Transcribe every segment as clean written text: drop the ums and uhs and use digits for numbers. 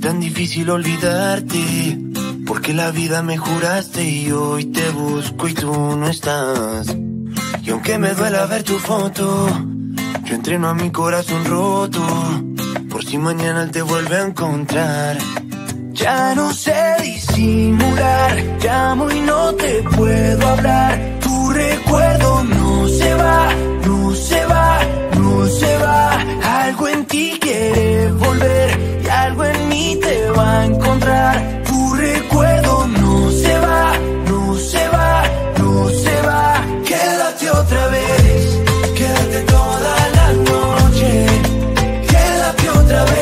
es tan difícil olvidarte, porque la vida me juraste y hoy te busco y tú no estás. Y aunque me duela ver tu foto, yo entreno a mi corazón roto, por si mañana te vuelve a encontrar. Ya no sé disimular, llamo y no te puedo hablar. Tu recuerdo no se va, no se va, no se va. Algo en ti quiere volver y algo en mí te va a encontrar. Tu recuerdo no se va, no se va, no se va. Quédate otra vez, quédate toda la noche. Quédate otra vez.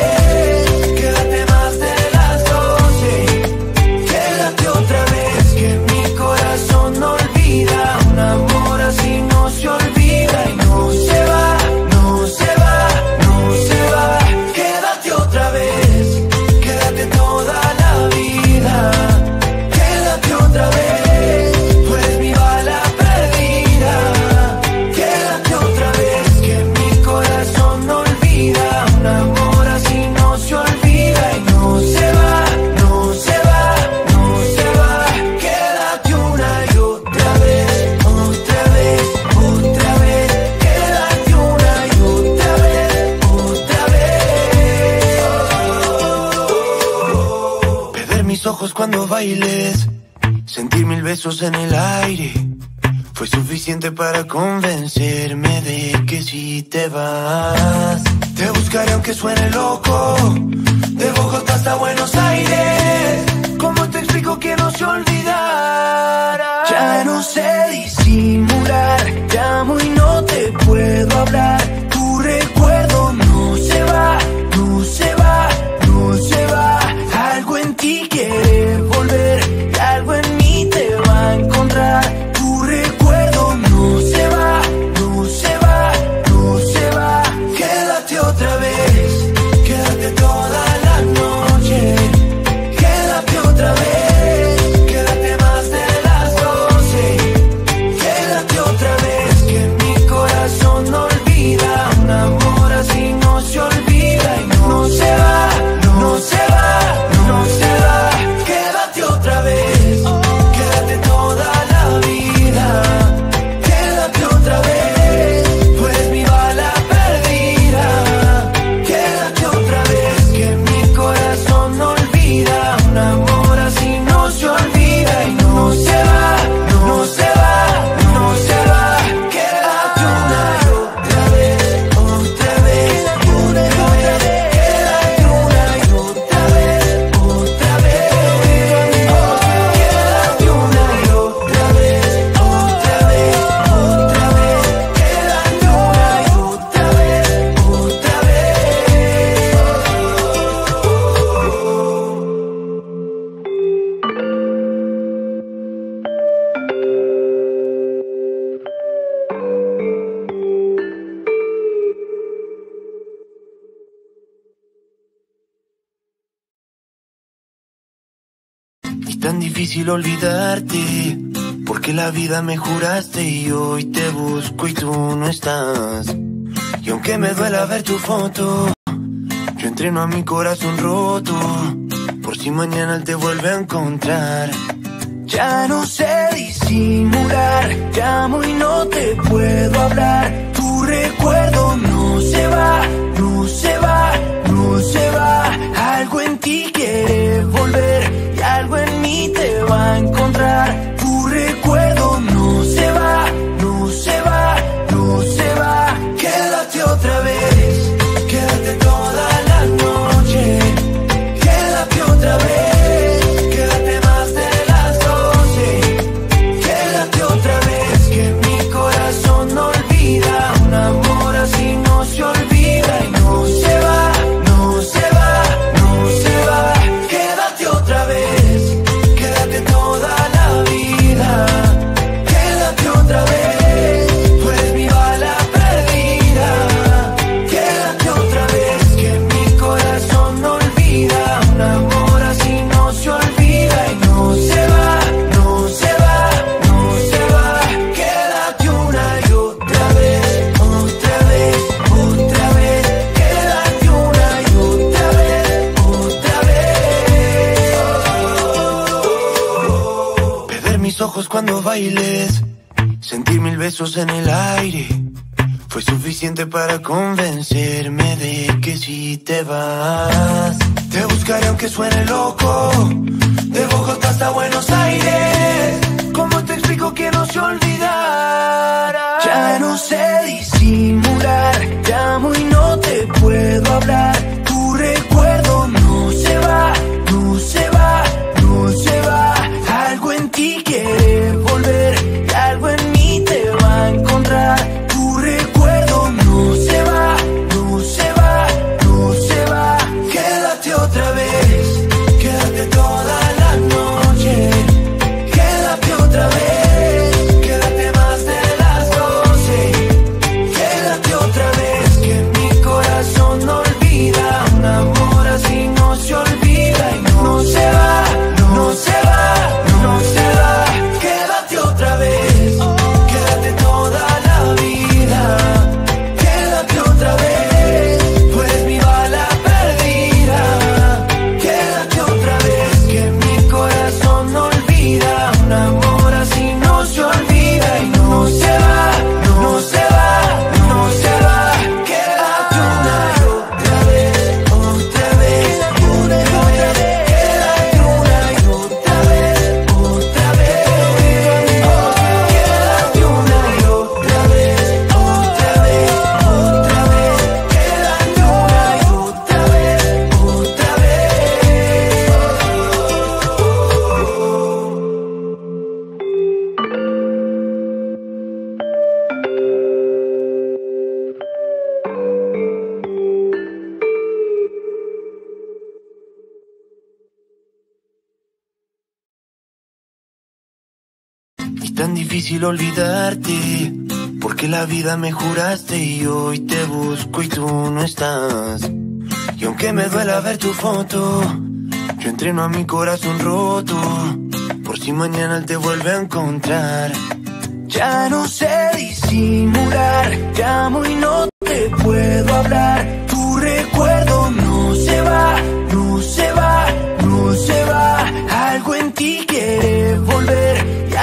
Cuando bailes, sentir 1000 besos en el aire, fue suficiente para convencerme de que si te vas, te buscaré aunque suene loco, de Bogotá hasta Buenos Aires. ¿Cómo te explico que no se olvidara? Ya no sé disimular, llamo y no te puedo hablar. Tu recuerdo no se va, no se va, no se va. Algo en ti quiere volver y algo en mí te va a encontrar. Tu recuerdo no se va, no se va, no se va. Quédate otra vez, quédate toda la noche. Quédate otra vez. Olvidarte, porque la vida me juraste y hoy te busco y tú no estás. Y aunque me duela ver tu foto, yo entreno a mi corazón roto, por si mañana te vuelve a encontrar. Ya no sé disimular, llamo y no te puedo hablar. Tu recuerdo no se va, no se va, no se va. Algo en ti quiere volver, algo en mí te va a encontrar. Tu recuerdo no se va, no se va, no se va. Quédate otra vez, quédate toda la noche. Quédate otra vez. Quédate otra vez, que mi corazón no olvida. Un amor así no se olvida y no se va, no se va, no se va. tus ojos cuando bailes. Sentí 1000 besos en el aire. Fue suficiente para convencerme de que si te vas, te buscaré aunque suene loco. De Bogotá hasta Buenos Aires, ¿cómo te explico que no se olvidara? Ya no sé disimular, te amo y no te puedo hablar. Tu recuerdo no se va, no se va, no se va. Algo en ti quiere volver y algo en mí te va a encontrar. Tan difícil olvidarte, porque la vida me juraste y hoy te busco y tú no estás. Y aunque me duela ver tu foto, yo entreno a mi corazón roto, por si mañana te vuelve a encontrar. Ya no sé disimular, te amo y no te puedo hablar. Tu recuerdo no se va, no se va, no se va. Algo en ti quiere volver,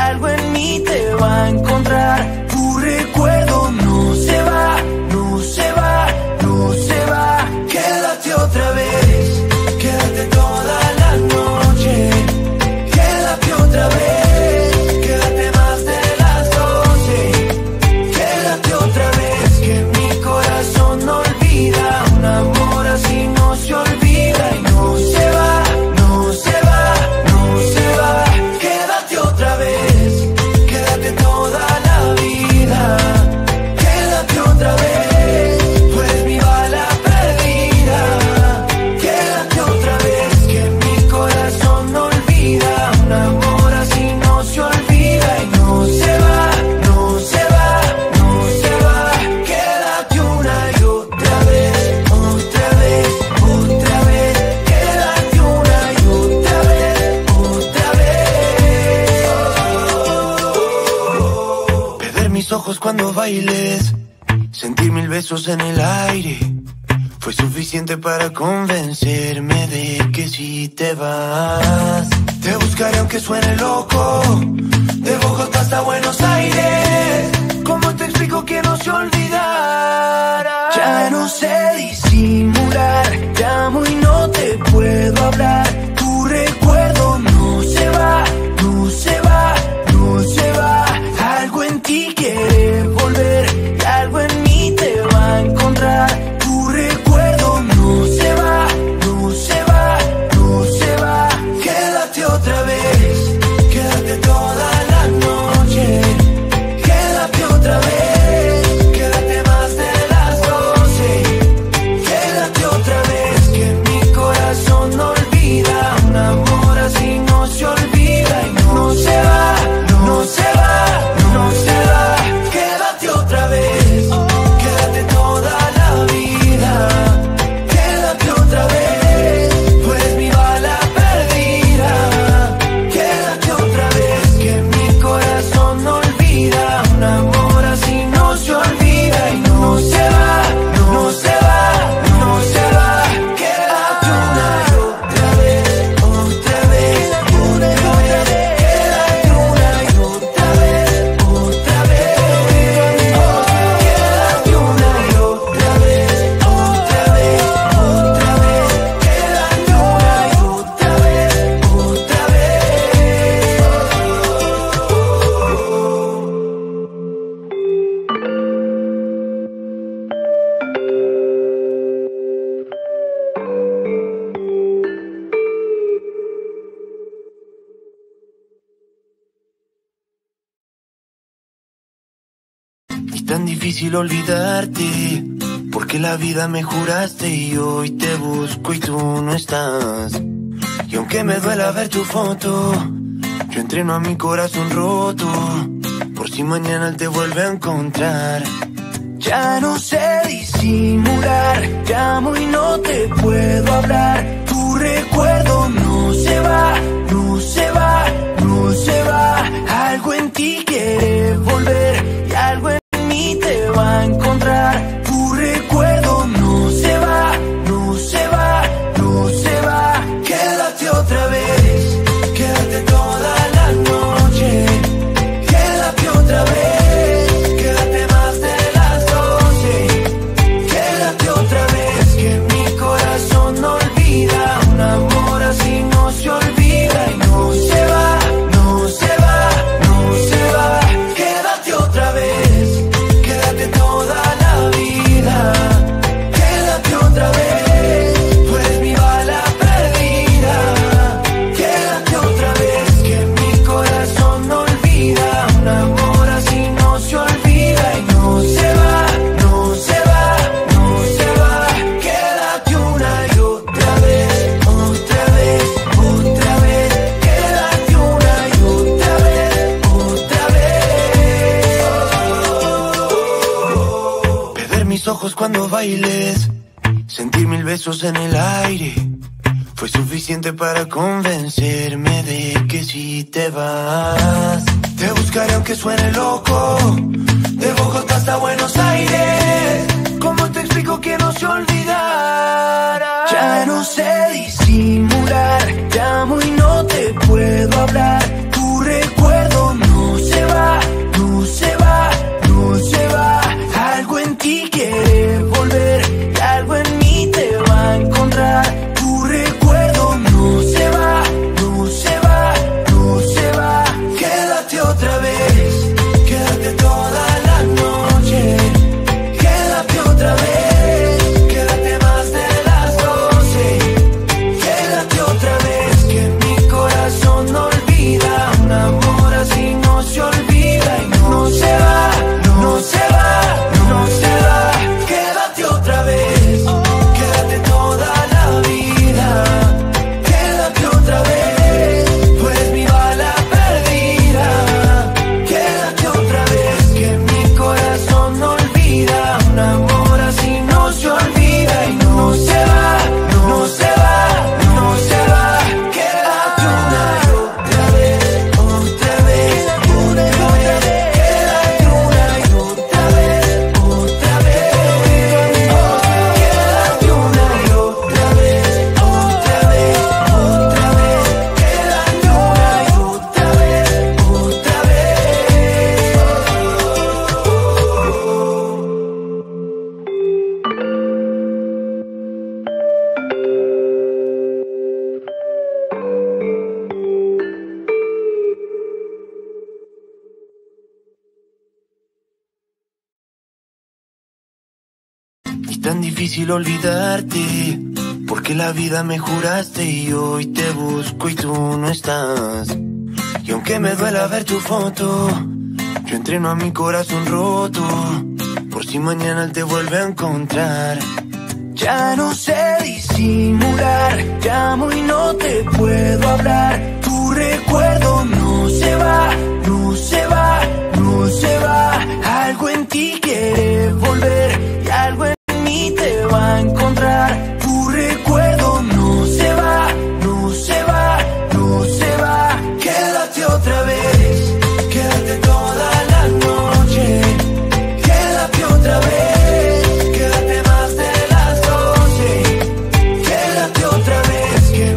algo en mí te va a encontrar. Tu recuerdo no se va, no se va, no se va. Quédate otra vez, quédate toda la noche. Quédate otra vez, quédate más de las 12. Quédate otra vez, que mi corazón no olvida. Un amor así no se olvida y no se va, no se va, no se va. Quédate otra vez, otra vez, tú eres mi bala perdida. Quédate otra vez, que mi corazón no olvida. Un amor así no se olvida y no se va, no se va, no se va. Quédate una y otra vez, otra vez, otra vez. Quédate una y otra vez, otra vez. Oh, oh, oh. Beber mis ojos cuando bailes. Sentir 1000 besos en el aire. Fue suficiente para convencerme de que si te vas, te buscaré aunque suene loco. De Bogotá hasta Buenos Aires, ¿cómo te explico que no se olvidara? Ya no sé disimular, te amo y no te puedo hablar. Tu recuerdo no se va, no se va, no se va. Algo en ti quiere volver, algo en mí te va a encontrar. Tu recuerdo no se va, no se va, no se va. Quédate otra vez, quédate toda la noche. Quédate otra vez, quédate más de las 12. Quédate otra vez, que mi corazón no olvida. tan difícil olvidarte, porque la vida me juraste y hoy te busco y tú no estás. Y aunque me duela ver tu foto, yo entreno a mi corazón roto, por si mañana te vuelve a encontrar. Ya no sé disimular, llamo y no te puedo hablar. Tu recuerdo no se va, no se va, no se va. Algo en ti quiere volver y algo en mí te va a encontrar. Tu recuerdo no se va, no se va, no se va. Quédate otra vez, quédate toda la noche. Quédate otra vez. Cuando bailes, sentir 1000 besos en el aire, fue suficiente para convencerme de que si te vas. Te buscaré aunque suene loco, de Bogotá hasta Buenos Aires. ¿Cómo te explico que no se olvidara? Ya no sé disimular, llamo y no te puedo hablar. Tu recuerdo no se va, no se va, no se va. Algo en ti quiere volver y algo en mí te va a encontrar. Tu recuerdo no se va, no se va, no se va. Quédate otra vez, quédate toda la noche. Quédate otra vez. Difícil olvidarte, porque la vida me juraste y hoy te busco y tú no estás. Y aunque me duela ver tu foto, yo entreno a mi corazón roto, por si mañana te vuelve a encontrar. Ya no sé disimular, llamo y no te puedo hablar. Tu recuerdo no se va, no se va, no se va. Algo en ti quiere volver y algo en te va a encontrar. Tu recuerdo no se va, no se va, no se va. Quédate otra vez, quédate toda la noche. Quédate otra vez, quédate más de las 12. Quédate otra vez, quédate.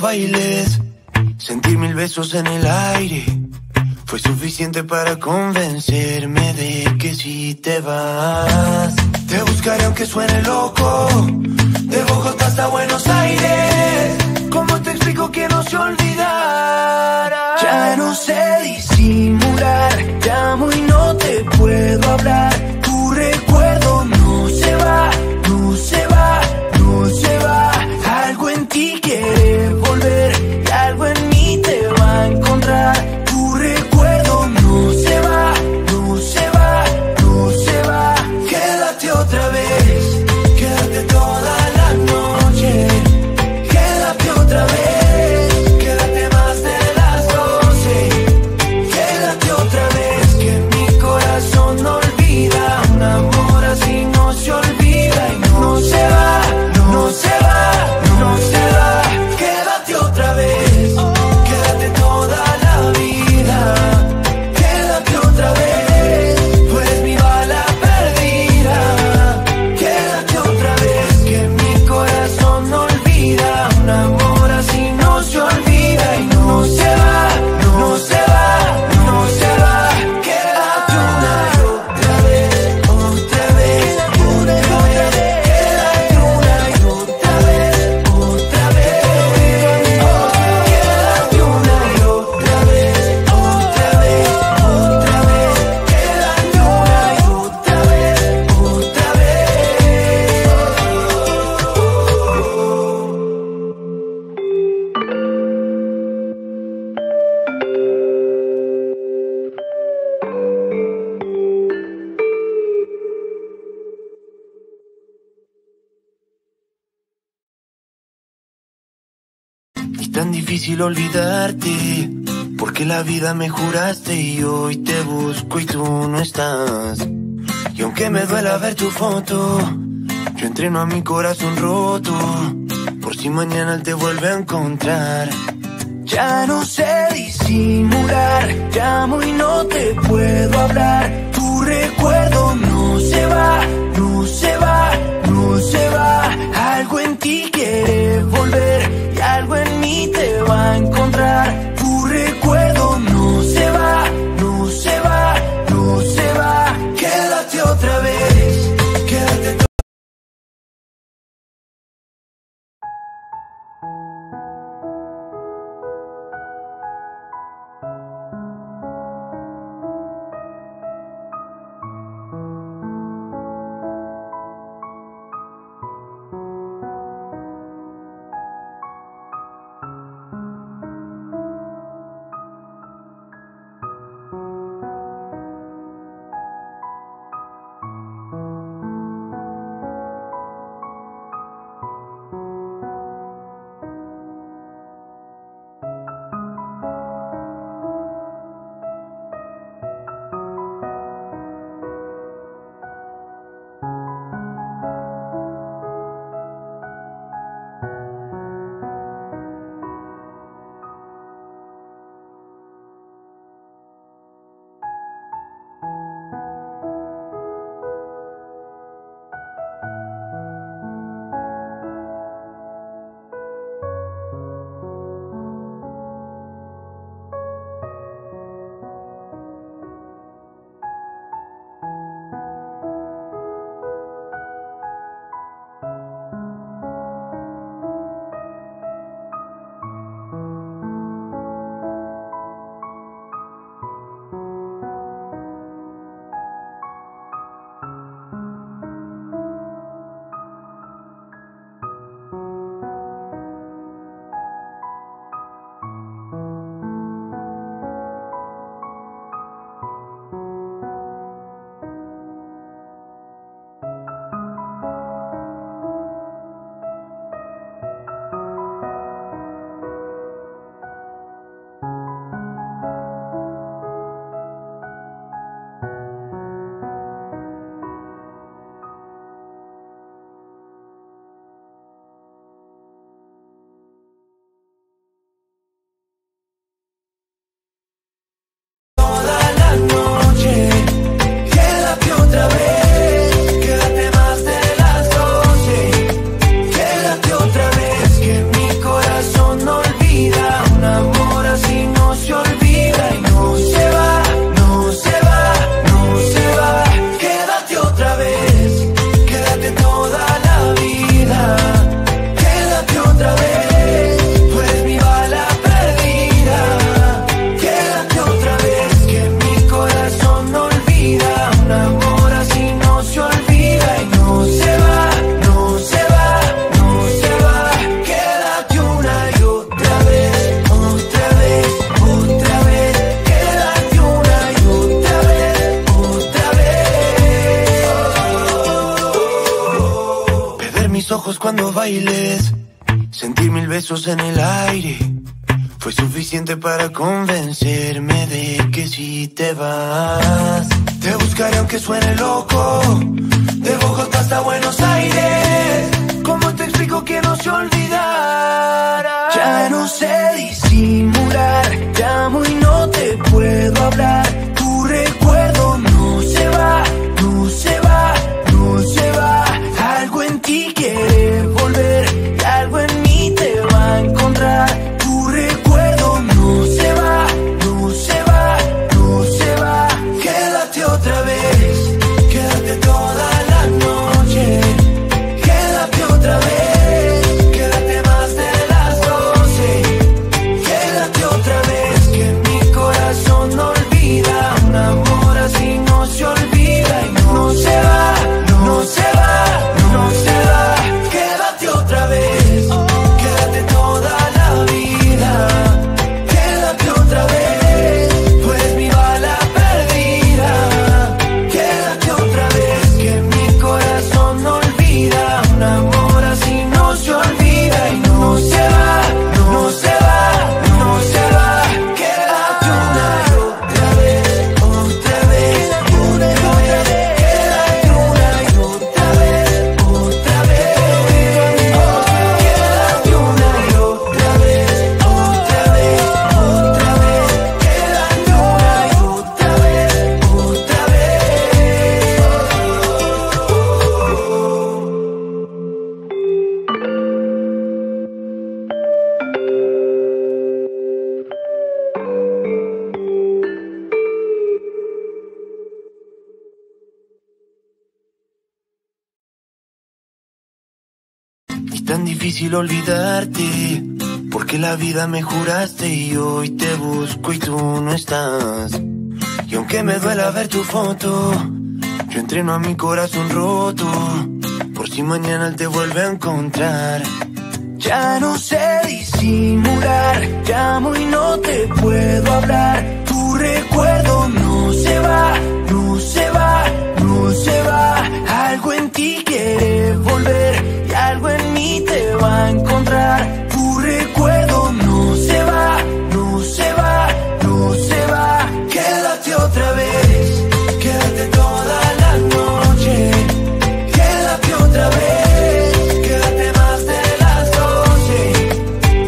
los bailes, sentir 1000 besos en el aire, fue suficiente para convencerme de que si te vas, te buscaré aunque suene loco, de Bogotá hasta Buenos Aires. ¿Cómo te explico que no se olvidara? Ya no sé disimular, llamo y no te puedo hablar, tu recuerdo no se va, no se va, no se va. Algo en ti quiere volver y algo en mí te va a encontrar. Tu recuerdo no se va, no se va, no se va. Quédate otra vez, quédate toda la noche. Quédate otra vez, quédate más de las 12. Quédate otra vez, que mi corazón no olvida. Un amor así no se olvida y no se va, no se va. Tan difícil olvidarte, porque la vida me juraste y hoy te busco y tú no estás. Y aunque me duela ver tu foto, yo entreno a mi corazón roto, por si mañana te vuelve a encontrar. Ya no sé disimular, llamo y no te puedo hablar, tu recuerdo no se va, no se va, no se va. Algo en ti quiere volver, algo en mí te va a encontrar. Tu recuerdo no se va, no se va, no se va. Quédate otra vez, quédate. los bailes, sentir 1000 besos en el aire, fue suficiente para convencerme de que si te vas, te buscaré aunque suene loco, de Bogotá hasta Buenos Aires. ¿Cómo te explico que no se olvidara? Ya no sé disimular, te amo y no te puedo hablar. Tu recuerdo no se va, no se va, no se va. Algo en ti quiere volver y algo en mí te va a encontrar. Tu recuerdo no se va, no se va, no se va. Quédate otra vez, quédate toda la noche. Quédate otra vez, quédate más de las 12. Quédate otra vez, que mi corazón no olvida. Un amor así no se olvida y no se va, no se va, no se va. Quédate otra vez, quédate toda la vida. Quédate otra vez, tú eres mi bala perdida. Quédate otra vez, que mi corazón no olvida. Un amor así no se olvida y no se va, no se va, no se va. Quédate una y otra vez, otra vez, otra vez. Quédate una y otra vez, otra vez. Quédate una y otra vez, otra vez, otra vez. Quédate una y otra vez, otra vez. Es tan difícil olvidarte, porque la vida me juraste y hoy te busco y tú no estás. Y aunque me duela ver tu foto, yo entreno a mi corazón roto, por si mañana te vuelve a encontrar. Ya no sé disimular, llamo y no te puedo hablar. Tu recuerdo no se va, no se va, no se va. Algo en ti quiere volver y algo en mí te va a encontrar. Tu recuerdo no se va, no se va, no se va. Quédate otra vez, quédate toda la noche. Quédate otra vez, quédate más de las 12.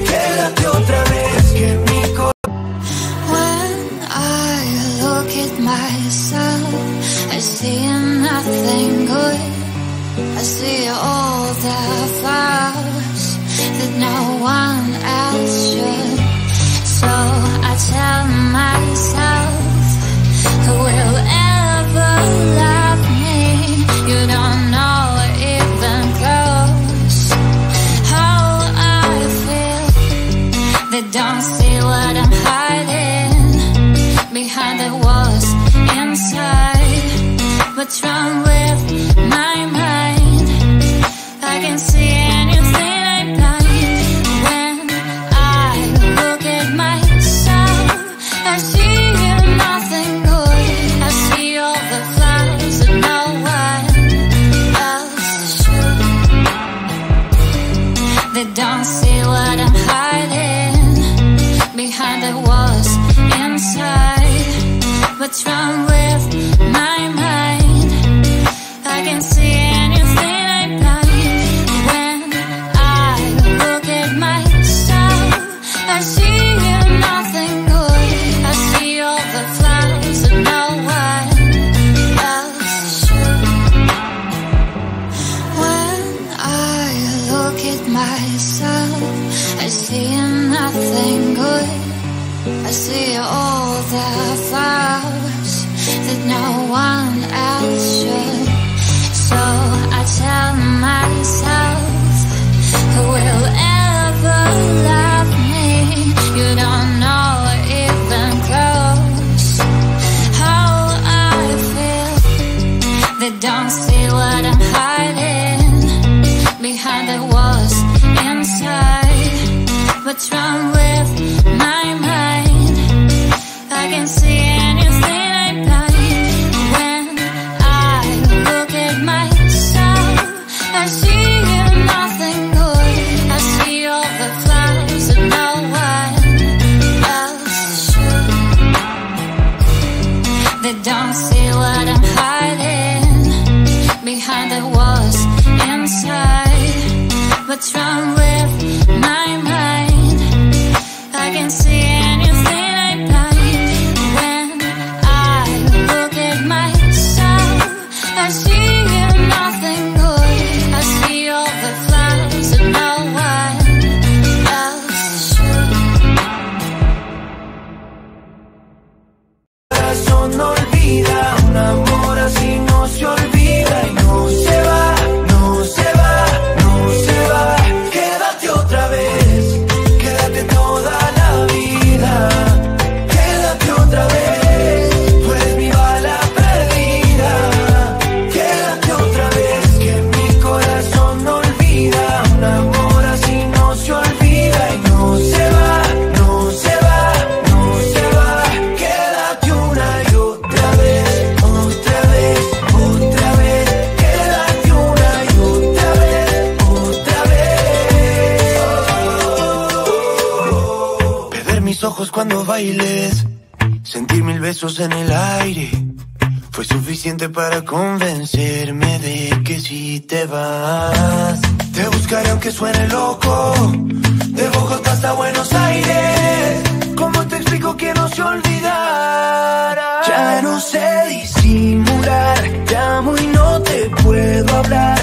Quédate otra vez, que mi corazón. When I look at myself, I see nothing good. I see all the flaws that no one else should. So I tell myself, who will ever love me? You don't know even close how I feel. They don't see what I'm hiding behind the walls inside. What's wrong with my mind? I can see anything I blind. When I look at myself, I see nothing good. I see all the flaws that no one else should. They don't see what I'm hiding behind the walls inside. What's wrong with my mind? I can see anything I blind. When I look at myself, I see nothing good. I see all the flaws that no one else should. When I look at myself, I see nothing good. I see all the flaws that no one else should. So I tell myself, who will ever love me? You don't know even close how I feel. They don't see what I'm hiding behind the walls inside. What's wrong with my mind? I can see anything I blind. When I look at myself, I see nothing. what's wrong with my mind. I can see anything I blind. When I look at myself, I see nothing good. I see all the flaws and no one else should. Corazón no olvida, un amor así no se olvida y no se va. Cuando bailes, sentir 1000 besos en el aire fue suficiente para convencerme de que si te vas, te buscaré aunque suene loco, de Bogotá hasta Buenos Aires. ¿Cómo te explico que no se olvidara? Ya no sé disimular, te amo y no te puedo hablar.